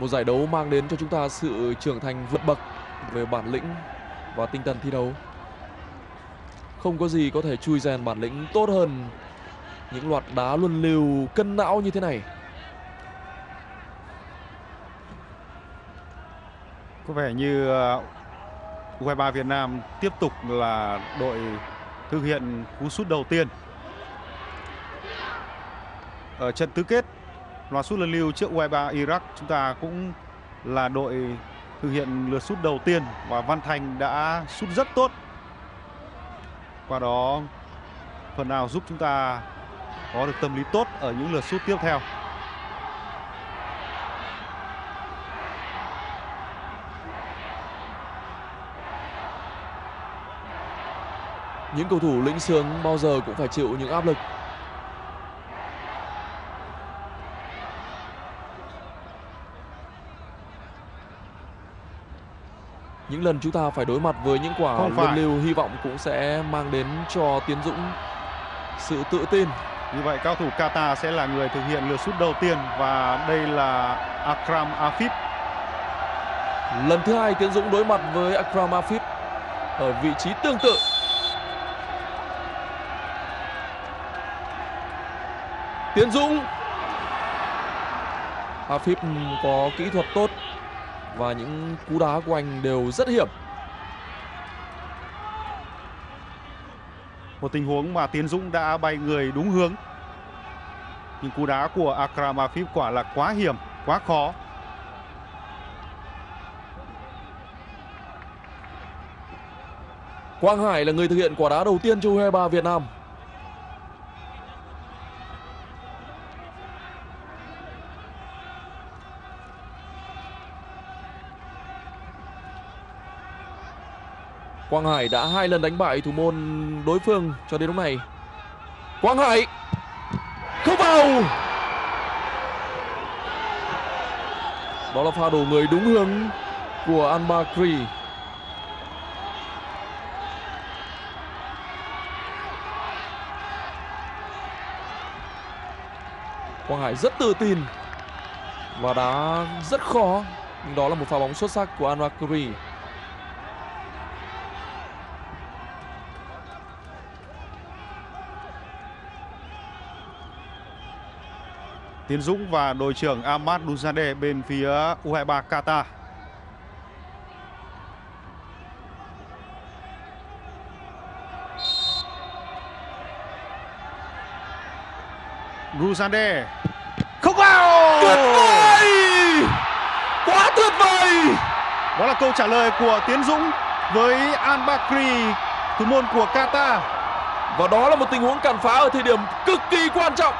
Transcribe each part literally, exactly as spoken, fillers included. Một giải đấu mang đến cho chúng ta sự trưởng thành vượt bậc về bản lĩnh và tinh thần thi đấu. Không có gì có thể chui rèn bản lĩnh tốt hơn những loạt đá luân lưu cân não như thế này. Có vẻ như u hai ba Việt Nam tiếp tục là đội thực hiện cú sút đầu tiên ở trận tứ kết. Loạt sút luân lưu trước u hai ba Iraq, chúng ta cũng là đội thực hiện lượt sút đầu tiên và Văn Thanh đã sút rất tốt. Qua đó phần nào giúp chúng ta có được tâm lý tốt ở những lượt sút tiếp theo. Những cầu thủ lĩnh sướng bao giờ cũng phải chịu những áp lực. Những lần chúng ta phải đối mặt với những quả luân lưu, hy vọng cũng sẽ mang đến cho Tiến Dũng sự tự tin. Như vậy cao thủ Qatar sẽ là người thực hiện lượt sút đầu tiên và đây là Akram Afif. Lần thứ hai Tiến Dũng đối mặt với Akram Afif ở vị trí tương tự. Tiến Dũng. Afif có kỹ thuật tốt và những cú đá của anh đều rất hiểm. Một tình huống mà Tiến Dũng đã bay người đúng hướng. Nhưng cú đá của Akram Afif quả là quá hiểm, quá khó. Quang Hải là người thực hiện quả đá đầu tiên cho u hai ba Việt Nam. Quang Hải đã hai lần đánh bại thủ môn đối phương cho đến lúc này. Quang Hải không vào. Đó là pha đổ người đúng hướng của Al Bakri. Quang Hải rất tự tin và đá rất khó. Nhưng đó là một pha bóng xuất sắc của Al Bakri. Tiến Dũng và đội trưởng Ahmad bên phía u hai ba Qatar. Ruzade không vào. Tuyệt vời! Quá tuyệt vời! Đó là câu trả lời của Tiến Dũng với Al Bakri, thủ môn của Qatar. Và đó là một tình huống cản phá ở thời điểm cực kỳ quan trọng.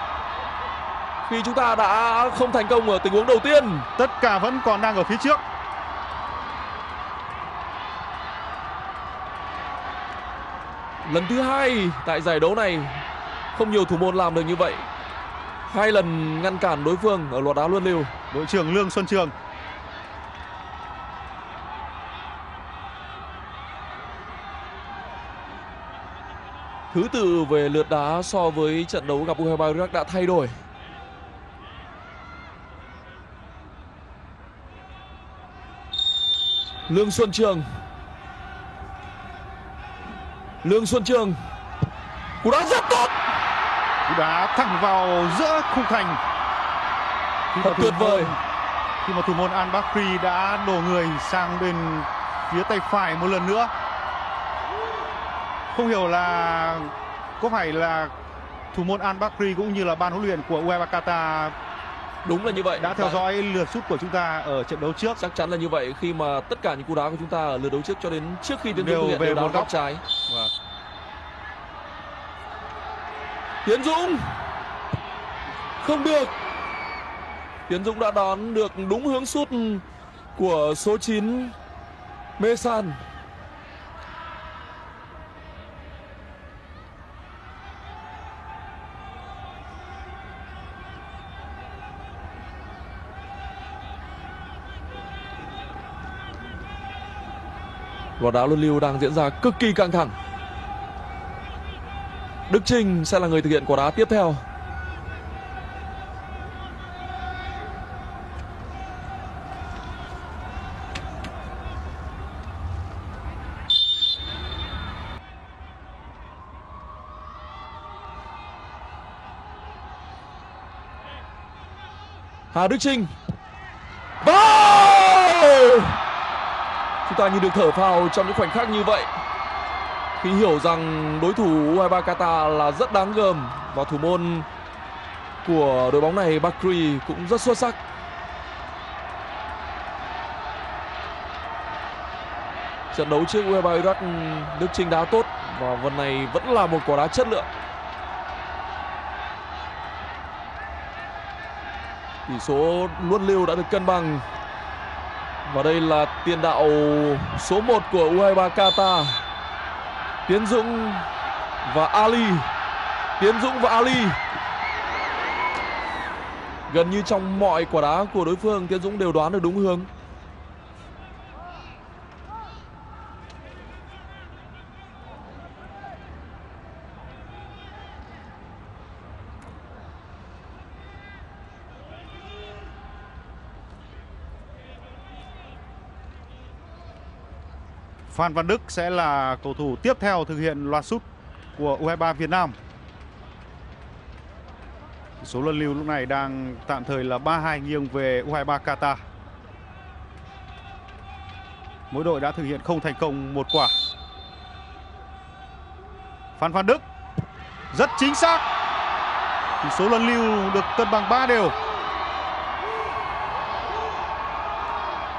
Khi chúng ta đã không thành công ở tình huống đầu tiên, tất cả vẫn còn đang ở phía trước. Lần thứ hai tại giải đấu này, không nhiều thủ môn làm được như vậy. Hai lần ngăn cản đối phương ở loạt đá luân lưu. Đội trưởng Lương Xuân Trường. Thứ tự về lượt đá so với trận đấu gặp u hai ba Iraq đã thay đổi. Lương Xuân Trường. Lương Xuân Trường. Cú đá rất tốt. Cú đá thẳng vào giữa khung thành. Thật tuyệt vời. Khi mà thủ môn Al Bakri đã đổ người sang bên phía tay phải một lần nữa. Không hiểu là có phải là thủ môn Al Bakri cũng như là ban huấn luyện của u hai ba Qatar. Đúng là như vậy. Đã theo và... dõi lượt sút của chúng ta ở trận đấu trước. Chắc chắn là như vậy, khi mà tất cả những cú đá của chúng ta ở lượt đấu trước cho đến trước khi Tiến Dũng thực hiện đều đá góc trái. Và... Tiến Dũng không được. Tiến Dũng đã đón được đúng hướng sút của số chín Mê San. Và đá luân lưu đang diễn ra cực kỳ căng thẳng. Đức Chinh sẽ là người thực hiện quả đá tiếp theo. Hà Đức Chinh. Và chúng ta như được thở phào trong những khoảnh khắc như vậy, khi hiểu rằng đối thủ u hai ba Qatar là rất đáng gờm và thủ môn của đội bóng này Bakri cũng rất xuất sắc. Trận đấu trước u hai ba Iraq, Đức Chinh đá tốt và vần này vẫn là một quả đá chất lượng. Tỷ số luân lưu đã được cân bằng. Và đây là tiền đạo số một của u hai ba Qatar, Tiến Dũng và Ali. Tiến Dũng và Ali. Gần như trong mọi quả đá của đối phương, Tiến Dũng đều đoán được đúng hướng. Phan Văn Đức sẽ là cầu thủ tiếp theo thực hiện loạt sút của u hai ba Việt Nam. Số luân lưu lúc này đang tạm thời là ba hai nghiêng về u hai ba Qatar. Mỗi đội đã thực hiện không thành công một quả. Phan Văn Đức rất chính xác. Số luân lưu được cân bằng ba đều.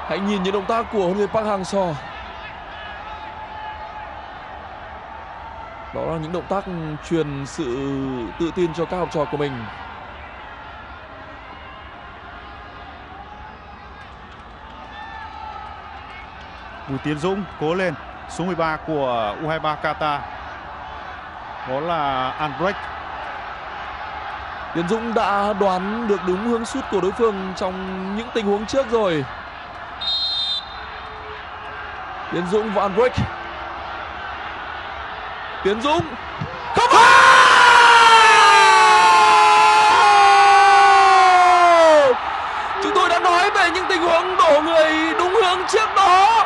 Hãy nhìn những động tác của huấn luyện viên Park Hang-seo. Đó là những động tác truyền sự tự tin cho các học trò của mình. Bùi Tiến Dũng cố lên, số mười ba của u hai ba Qatar. Đó là Albrecht. Tiến Dũng đã đoán được đúng hướng sút của đối phương trong những tình huống trước rồi. Tiến Dũng và Albrecht. Tiến Dũng không phải. Chúng tôi đã nói về những tình huống đổ người đúng hướng trước đó.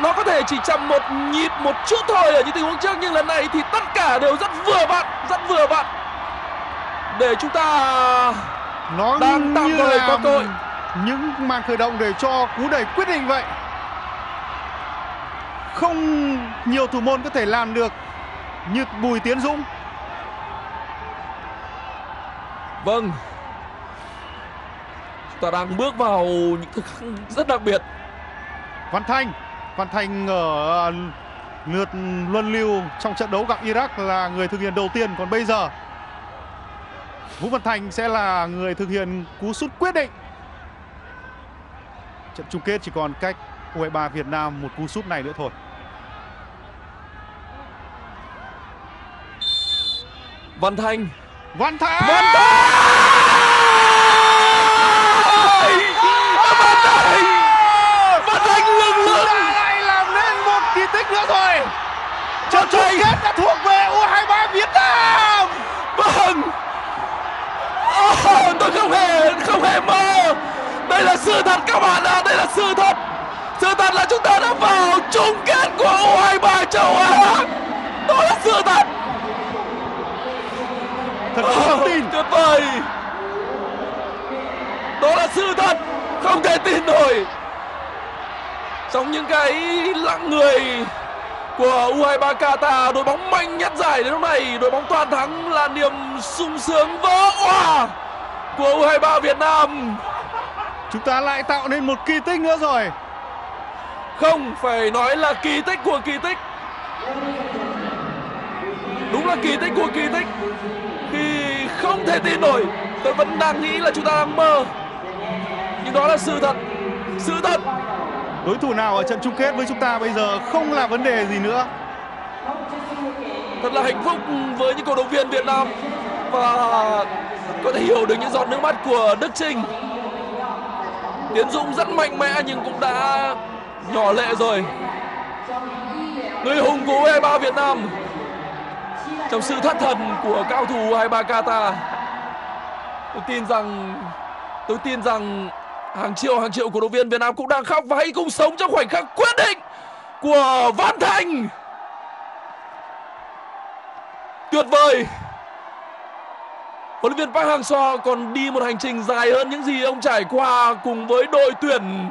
Nó có thể chỉ chậm một nhịp một chút thôi ở những tình huống trước, nhưng lần này thì tất cả đều rất vừa vặn, rất vừa vặn. Để chúng ta nó đang tạm thời có tội những màn khởi động để cho cú đẩy quyết định vậy. Không nhiều thủ môn có thể làm được như Bùi Tiến Dũng. Vâng, chúng ta đang bước vào những thực rất đặc biệt. Văn Thanh Văn Thanh ở lượt luân lưu trong trận đấu gặp Iraq là người thực hiện đầu tiên. Còn bây giờ Vũ Văn Thanh sẽ là người thực hiện cú sút quyết định. Trận chung kết chỉ còn cách u hai ba Việt Nam một cú sút này nữa thôi. Văn Thanh. Văn Thanh. Văn Thanh. Văn Thanh. Văn Thanh lừng lừng. Chúng ta lại làm nên một kỳ tích nữa rồi. Trận chung kết đã thuộc về u hai ba Việt Nam. Vâng. Oh, tôi không hề không hề mơ. Đây là sự thật các bạn ạ, đây là sự thật. Sự thật là chúng ta đã vào chung kết của u hai ba châu Á. Đó là sự thật. Thật không tin, tuyệt vời. Đó là sự thật, không thể tin nổi. Trong những cái lặng người của u hai ba Qatar, đội bóng mạnh nhất giải đến lúc này, đội bóng toàn thắng là niềm sung sướng vỡ òa của u hai ba Việt Nam. Chúng ta lại tạo nên một kỳ tích nữa rồi. Không phải nói là kỳ tích của kỳ tích. Đúng là kỳ tích của kỳ tích. Thì không thể tin nổi. Tôi vẫn đang nghĩ là chúng ta đang mơ, nhưng đó là sự thật. Sự thật. Đối thủ nào ở trận chung kết với chúng ta bây giờ không là vấn đề gì nữa. Thật là hạnh phúc với những cổ động viên Việt Nam. Và có thể hiểu được những giọt nước mắt của Đức Chinh. Tiến Dũng rất mạnh mẽ nhưng cũng đã nhỏ lệ rồi. Người hùng của u hai ba Việt Nam trong sự thất thần của cao thủ u hai ba Qatar. Tôi tin rằng Tôi tin rằng hàng triệu hàng triệu cổ động viên Việt Nam cũng đang khóc. Và hãy cùng sống trong khoảnh khắc quyết định của Văn Thanh. Tuyệt vời. Huấn luyện viên Park Hang-seo còn đi một hành trình dài hơn những gì ông trải qua cùng với đội tuyển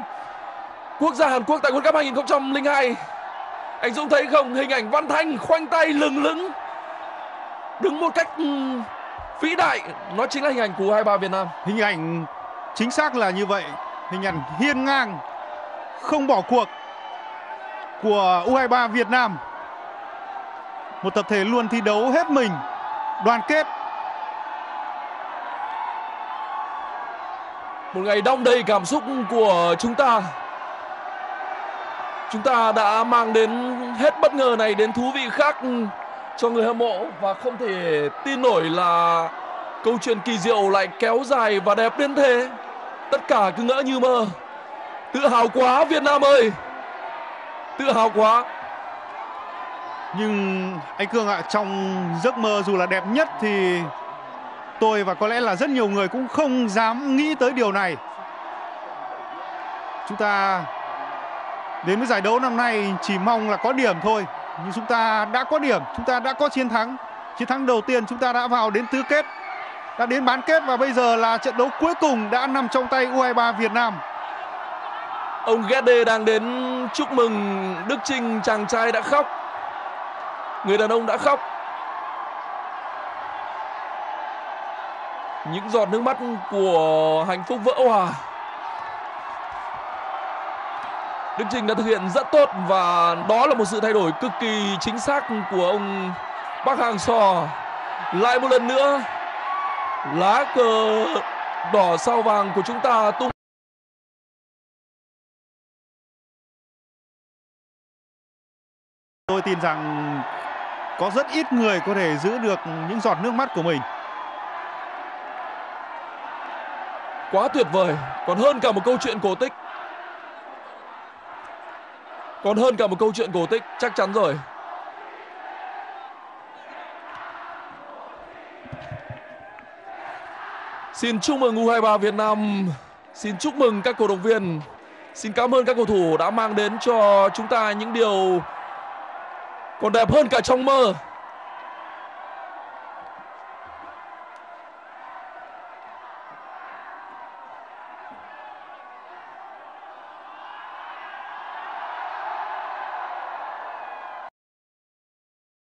quốc gia Hàn Quốc tại World Cup hai nghìn không trăm lẻ hai. Anh Dũng thấy không, hình ảnh Văn Thanh khoanh tay lừng lững đứng một cách vĩ đại, nó chính là hình ảnh của U hai mươi ba Việt Nam. Hình ảnh chính xác là như vậy, hình ảnh hiên ngang không bỏ cuộc của U hai mươi ba Việt Nam. Một tập thể luôn thi đấu hết mình, đoàn kết. Một ngày đong đầy cảm xúc của chúng ta. Chúng ta đã mang đến hết bất ngờ này đến thú vị khác cho người hâm mộ. Và không thể tin nổi là câu chuyện kỳ diệu lại kéo dài và đẹp đến thế. Tất cả cứ ngỡ như mơ. Tự hào quá Việt Nam ơi, tự hào quá. Nhưng anh Cương ạ, trong giấc mơ dù là đẹp nhất thì tôi và có lẽ là rất nhiều người cũng không dám nghĩ tới điều này. Chúng ta đến với giải đấu năm nay chỉ mong là có điểm thôi. Nhưng chúng ta đã có điểm, chúng ta đã có chiến thắng. Chiến thắng đầu tiên, chúng ta đã vào đến tứ kết, đã đến bán kết. Và bây giờ là trận đấu cuối cùng đã nằm trong tay U hai mươi ba Việt Nam. Ông Ghede đang đến chúc mừng Đức Chinh, chàng trai đã khóc. Người đàn ông đã khóc. Những giọt nước mắt của hạnh phúc vỡ òa. Đức Chinh đã thực hiện rất tốt và đó là một sự thay đổi cực kỳ chính xác của ông Park Hang-seo. Lại một lần nữa, lá cờ đỏ sao vàng của chúng ta tung. Tôi tin rằng có rất ít người có thể giữ được những giọt nước mắt của mình. Quá tuyệt vời, còn hơn cả một câu chuyện cổ tích. Còn hơn cả một câu chuyện cổ tích, chắc chắn rồi. Xin chúc mừng U hai mươi ba Việt Nam. Xin chúc mừng các cổ động viên. Xin cảm ơn các cầu thủ đã mang đến cho chúng ta những điều còn đẹp hơn cả trong mơ.